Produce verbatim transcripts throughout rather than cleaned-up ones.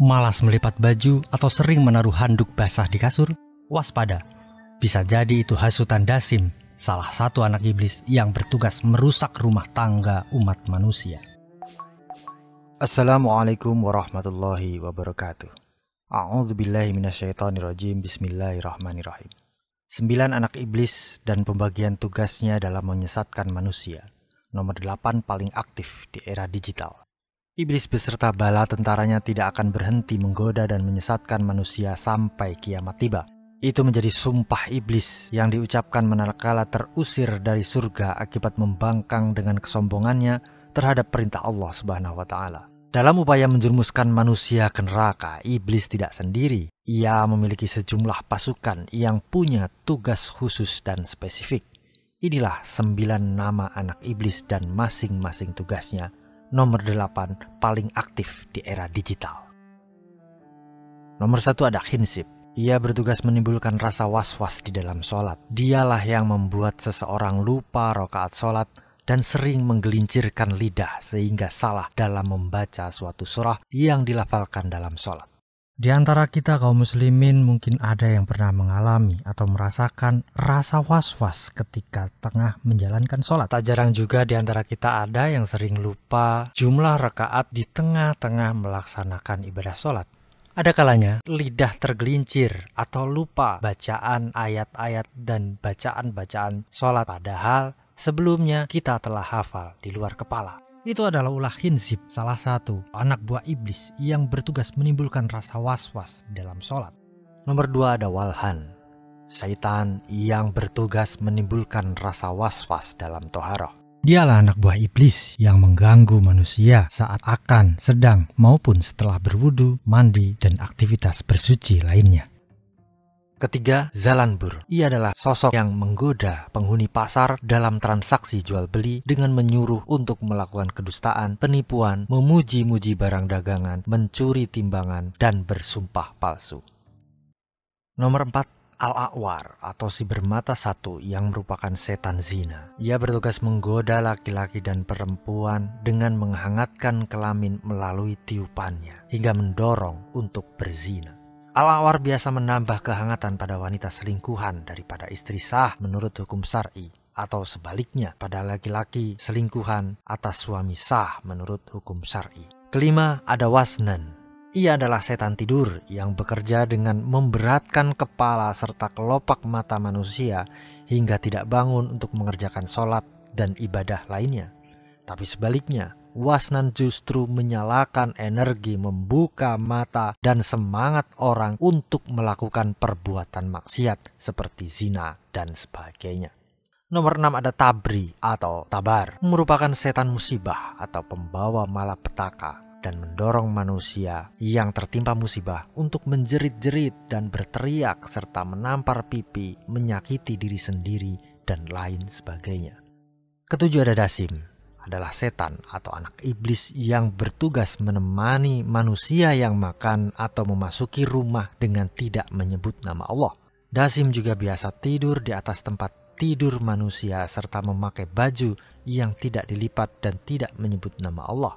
malas melipat baju atau sering menaruh handuk basah di kasur, waspada. Bisa jadi itu hasutan Dasim, salah satu anak iblis yang bertugas merusak rumah tangga umat manusia. Assalamualaikum warahmatullahi wabarakatuh. A'udzubillahi minasyaitonirrajim. Bismillahirrahmanirrahim. Sembilan anak iblis dan pembagian tugasnya dalam menyesatkan manusia. Nomor delapan paling aktif di era digital. Iblis beserta bala tentaranya tidak akan berhenti menggoda dan menyesatkan manusia sampai kiamat tiba. Itu menjadi sumpah iblis yang diucapkan manakala terusir dari surga akibat membangkang dengan kesombongannya terhadap perintah Allah Subhanahu wa Ta'ala. Dalam upaya menjerumuskan manusia ke neraka, iblis tidak sendiri. Ia memiliki sejumlah pasukan yang punya tugas khusus dan spesifik. Inilah sembilan nama anak iblis dan masing-masing tugasnya. Nomor delapan paling aktif di era digital. Nomor satu ada Khinzib. Ia bertugas menimbulkan rasa was-was di dalam sholat. Dialah yang membuat seseorang lupa rokaat sholat dan sering menggelincirkan lidah sehingga salah dalam membaca suatu surah yang dilafalkan dalam sholat. Di antara kita kaum muslimin mungkin ada yang pernah mengalami atau merasakan rasa was-was ketika tengah menjalankan sholat. Tak jarang juga di antara kita ada yang sering lupa jumlah rakaat di tengah-tengah melaksanakan ibadah sholat. Ada kalanya lidah tergelincir atau lupa bacaan ayat-ayat dan bacaan-bacaan sholat, padahal sebelumnya kita telah hafal di luar kepala. Itu adalah ulah Khinzib, salah satu anak buah iblis yang bertugas menimbulkan rasa was-was dalam sholat. Nomor dua ada Walhan, syaitan yang bertugas menimbulkan rasa was-was dalam toharoh. Dialah anak buah iblis yang mengganggu manusia saat akan, sedang, maupun setelah berwudu, mandi, dan aktivitas bersuci lainnya. Ketiga, Zalanbur. Ia adalah sosok yang menggoda penghuni pasar dalam transaksi jual beli dengan menyuruh untuk melakukan kedustaan, penipuan, memuji-muji barang dagangan, mencuri timbangan, dan bersumpah palsu. Nomor empat, Al-A'war atau si bermata satu yang merupakan setan zina. Ia bertugas menggoda laki-laki dan perempuan dengan menghangatkan kelamin melalui tiupannya hingga mendorong untuk berzina. Al-A'war biasa menambah kehangatan pada wanita selingkuhan daripada istri sah menurut hukum syar'i, atau sebaliknya pada laki-laki selingkuhan atas suami sah menurut hukum syar'i. Kelima ada Wasnan. Ia adalah setan tidur yang bekerja dengan memberatkan kepala serta kelopak mata manusia hingga tidak bangun untuk mengerjakan sholat dan ibadah lainnya. Tapi sebaliknya, Wasnan justru menyalakan energi, membuka mata dan semangat orang untuk melakukan perbuatan maksiat seperti zina dan sebagainya. Nomor enam ada Tabri atau Tabar, merupakan setan musibah atau pembawa malapetaka dan mendorong manusia yang tertimpa musibah untuk menjerit-jerit dan berteriak serta menampar pipi, menyakiti diri sendiri, dan lain sebagainya. Ketujuh ada Dasim, adalah setan atau anak iblis yang bertugas menemani manusia yang makan atau memasuki rumah dengan tidak menyebut nama Allah. Dasim juga biasa tidur di atas tempat tidur manusia serta memakai baju yang tidak dilipat dan tidak menyebut nama Allah.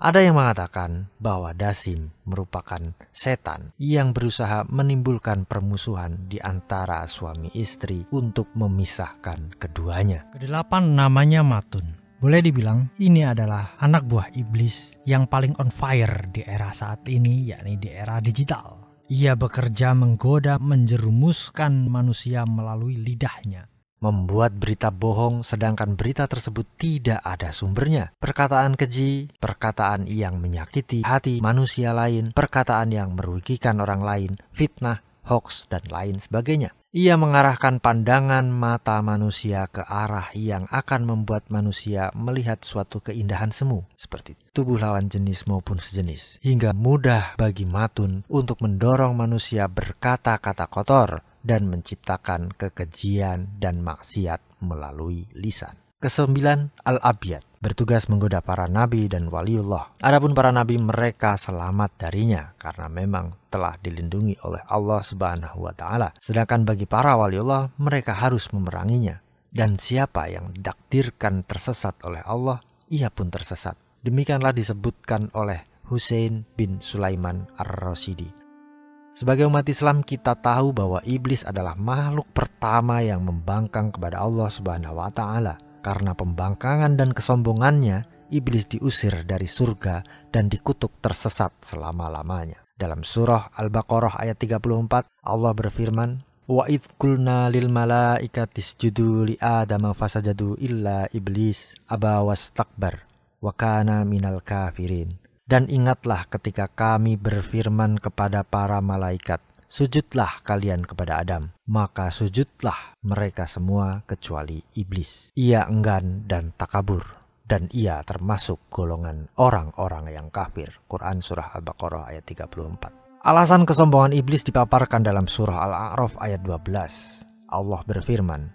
Ada yang mengatakan bahwa Dasim merupakan setan yang berusaha menimbulkan permusuhan di antara suami istri untuk memisahkan keduanya. Kedelapan namanya Matun. Boleh dibilang ini adalah anak buah iblis yang paling on fire di era saat ini, yakni di era digital. Ia bekerja menggoda, menjerumuskan manusia melalui lidahnya, membuat berita bohong sedangkan berita tersebut tidak ada sumbernya. Perkataan keji, perkataan yang menyakiti hati manusia lain, perkataan yang merugikan orang lain, fitnah, hoax, dan lain sebagainya. Ia mengarahkan pandangan mata manusia ke arah yang akan membuat manusia melihat suatu keindahan semu seperti tubuh lawan jenis maupun sejenis, hingga mudah bagi Matun untuk mendorong manusia berkata-kata kotor dan menciptakan kekejian dan maksiat melalui lisan. Kesembilan, al-abiat, bertugas menggoda para nabi dan waliullah. Adapun para nabi, mereka selamat darinya karena memang telah dilindungi oleh Allah Subhanahu wa Ta'ala. Sedangkan bagi para waliullah, mereka harus memeranginya. Dan siapa yang didakdirkan tersesat oleh Allah, ia pun tersesat. Demikianlah disebutkan oleh Hussein bin Sulaiman Ar-Rosidi. Sebagai umat Islam, kita tahu bahwa iblis adalah makhluk pertama yang membangkang kepada Allah Subhanahu wa Ta'ala. Karena pembangkangan dan kesombongannya, iblis diusir dari surga dan dikutuk tersesat selama-lamanya. Dalam surah Al-Baqarah ayat tiga puluh empat, Allah berfirman, "Wa idz qulna lil malaikati isjudu li Adama fasajadu illa iblis aba wastakbar wa kana minal kafirin." Dan ingatlah ketika kami berfirman kepada para malaikat, "Sujudlah kalian kepada Adam." Maka sujudlah mereka semua kecuali iblis. Ia enggan dan takabur, dan ia termasuk golongan orang-orang yang kafir. Quran surah Al-Baqarah ayat tiga puluh empat. Alasan kesombongan iblis dipaparkan dalam surah Al-A'raf ayat dua belas. Allah berfirman,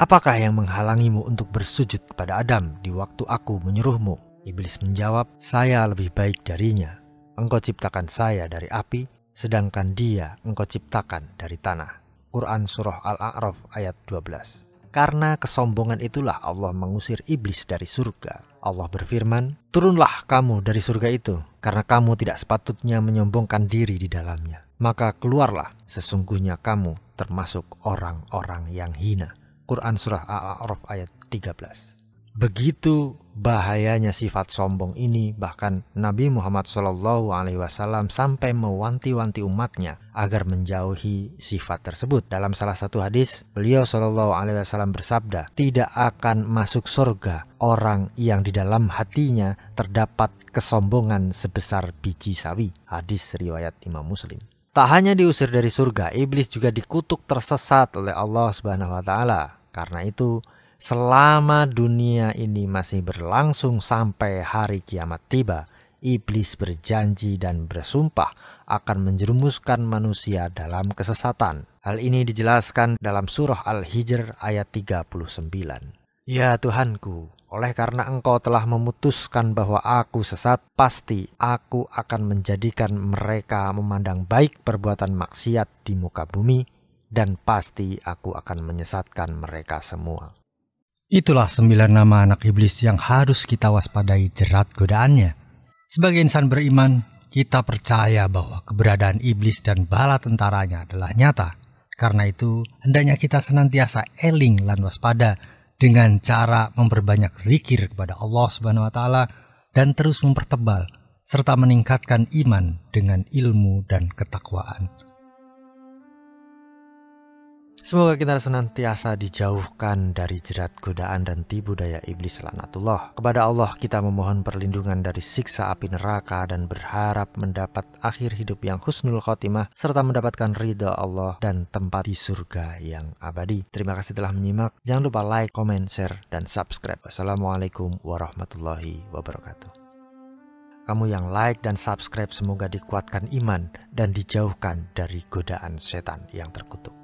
"Apakah yang menghalangimu untuk bersujud kepada Adam di waktu aku menyuruhmu?" Iblis menjawab, "Saya lebih baik darinya. Engkau ciptakan saya dari api, sedangkan dia engkau ciptakan dari tanah." Quran surah Al-A'raf ayat dua belas. Karena kesombongan itulah Allah mengusir iblis dari surga. Allah berfirman, "Turunlah kamu dari surga itu, karena kamu tidak sepatutnya menyombongkan diri di dalamnya. Maka keluarlah, sesungguhnya kamu termasuk orang-orang yang hina." Quran surah Al-A'raf ayat tiga belas. Begitu bahayanya sifat sombong ini, bahkan Nabi Muhammad shallallahu alaihi wasallam sampai mewanti-wanti umatnya agar menjauhi sifat tersebut. Dalam salah satu hadis, beliau shallallahu alaihi wasallam bersabda, "Tidak akan masuk surga orang yang di dalam hatinya terdapat kesombongan sebesar biji sawi." Hadis riwayat Imam Muslim. Tak hanya diusir dari surga, iblis juga dikutuk tersesat oleh Allah Subhanahu wa Ta'ala. Karena itu, selama dunia ini masih berlangsung sampai hari kiamat tiba, iblis berjanji dan bersumpah akan menjerumuskan manusia dalam kesesatan. Hal ini dijelaskan dalam surah Al-Hijr ayat tiga puluh sembilan. "Ya Tuhanku, oleh karena Engkau telah memutuskan bahwa aku sesat, pasti aku akan menjadikan mereka memandang baik perbuatan maksiat di muka bumi, dan pasti aku akan menyesatkan mereka semua." Itulah sembilan nama anak iblis yang harus kita waspadai jerat godaannya. Sebagai insan beriman, kita percaya bahwa keberadaan iblis dan bala tentaranya adalah nyata. Karena itu, hendaknya kita senantiasa eling lan waspada dengan cara memperbanyak zikir kepada Allah Subhanahu wa Ta'ala dan terus mempertebal serta meningkatkan iman dengan ilmu dan ketakwaan. Semoga kita senantiasa dijauhkan dari jerat godaan dan tipu daya iblis laknatullah. Kepada Allah kita memohon perlindungan dari siksa api neraka dan berharap mendapat akhir hidup yang husnul khotimah serta mendapatkan ridha Allah dan tempat di surga yang abadi. Terima kasih telah menyimak. Jangan lupa like, komen, share, dan subscribe. Wassalamualaikum warahmatullahi wabarakatuh. Kamu yang like dan subscribe semoga dikuatkan iman dan dijauhkan dari godaan setan yang terkutuk.